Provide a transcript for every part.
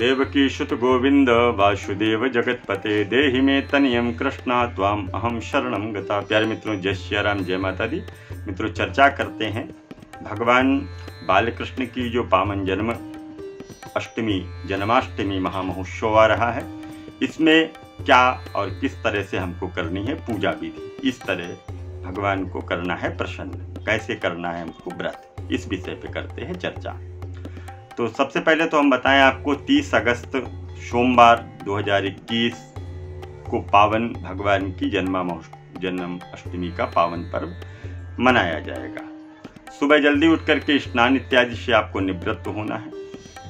देवकी सुत गोविंद वासुदेव जगतपते देहि में तनियम कृष्णा त्वाम अहम शरणम गता। प्यारे मित्रों, जय श्री राम, जय माता दी। मित्रों, चर्चा करते हैं भगवान बालकृष्ण की जो पावन जन्माष्टमी महामहोत्सव आ रहा है, इसमें क्या और किस तरह से हमको करनी है पूजा विधि, इस तरह भगवान को करना है प्रसन्न, कैसे करना है हमको व्रत, इस विषय पे करते हैं चर्चा। तो सबसे पहले तो हम बताएं आपको 30 अगस्त सोमवार 2021 को पावन भगवान की जन्माष्टमी का पावन पर्व मनाया जाएगा। सुबह जल्दी उठ करके स्नान इत्यादि से आपको निवृत्त होना है।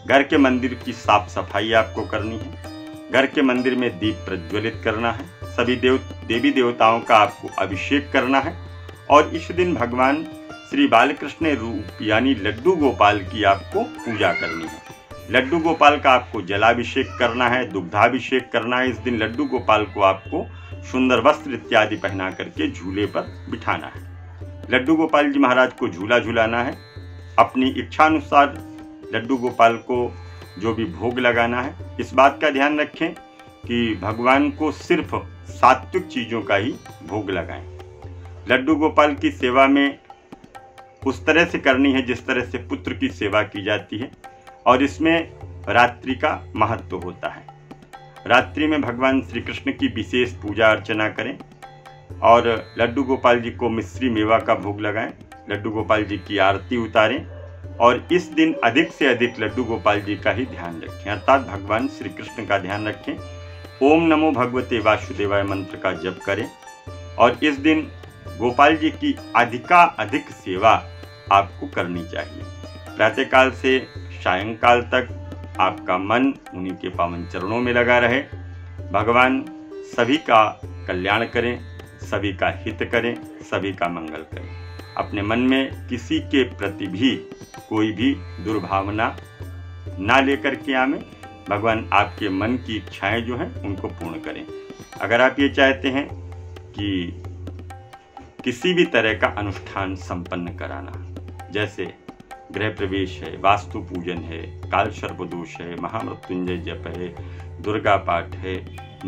घर के मंदिर की साफ सफाई आपको करनी है। घर के मंदिर में दीप प्रज्वलित करना है। सभी देवी देवताओं का आपको अभिषेक करना है। और इस दिन भगवान श्री बालकृष्ण रूप यानी लड्डू गोपाल की आपको पूजा करनी है। लड्डू गोपाल का आपको जलाभिषेक करना है, दुग्धाभिषेक करना है। इस दिन लड्डू गोपाल को आपको सुंदर वस्त्र इत्यादि पहना करके झूले पर बिठाना है। लड्डू गोपाल जी महाराज को झूला झूलाना है। अपनी इच्छानुसार लड्डू गोपाल को जो भी भोग लगाना है, इस बात का ध्यान रखें कि भगवान को सिर्फ सात्विक चीज़ों का ही भोग लगाएं। लड्डू गोपाल की सेवा में उस तरह से करनी है जिस तरह से पुत्र की सेवा की जाती है। और इसमें रात्रि का महत्व होता है। रात्रि में भगवान श्री कृष्ण की विशेष पूजा अर्चना करें और लड्डू गोपाल जी को मिश्री मेवा का भोग लगाएं। लड्डू गोपाल जी की आरती उतारें और इस दिन अधिक से अधिक लड्डू गोपाल जी का ही ध्यान रखें, अर्थात भगवान श्री कृष्ण का ध्यान रखें। ओम नमो भगवते वासुदेवाय मंत्र का जप करें और इस दिन गोपाल जी की अधिकाधिक सेवा आपको करनी चाहिए। प्रातःकाल से सायंकाल तक आपका मन उन्हीं के पावन चरणों में लगा रहे। भगवान सभी का कल्याण करें, सभी का हित करें, सभी का मंगल करें। अपने मन में किसी के प्रति भी कोई भी दुर्भावना ना लेकर के आएं। भगवान आपके मन की इच्छाएं जो हैं उनको पूर्ण करें। अगर आप ये चाहते हैं कि किसी भी तरह का अनुष्ठान संपन्न कराना, जैसे गृह प्रवेश है, वास्तु पूजन है, काल सर्पदोष है, महामृत्युंजय जप है, दुर्गा पाठ है,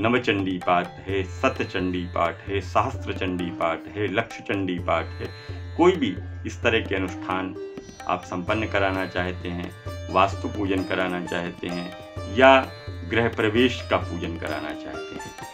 नव चंडी पाठ है, सत चंडी पाठ है, सहस्त्र चंडी पाठ है, लक्ष चंडी पाठ है, कोई भी इस तरह के अनुष्ठान आप संपन्न कराना चाहते हैं, वास्तु पूजन कराना चाहते हैं या गृह प्रवेश का पूजन कराना चाहते हैं,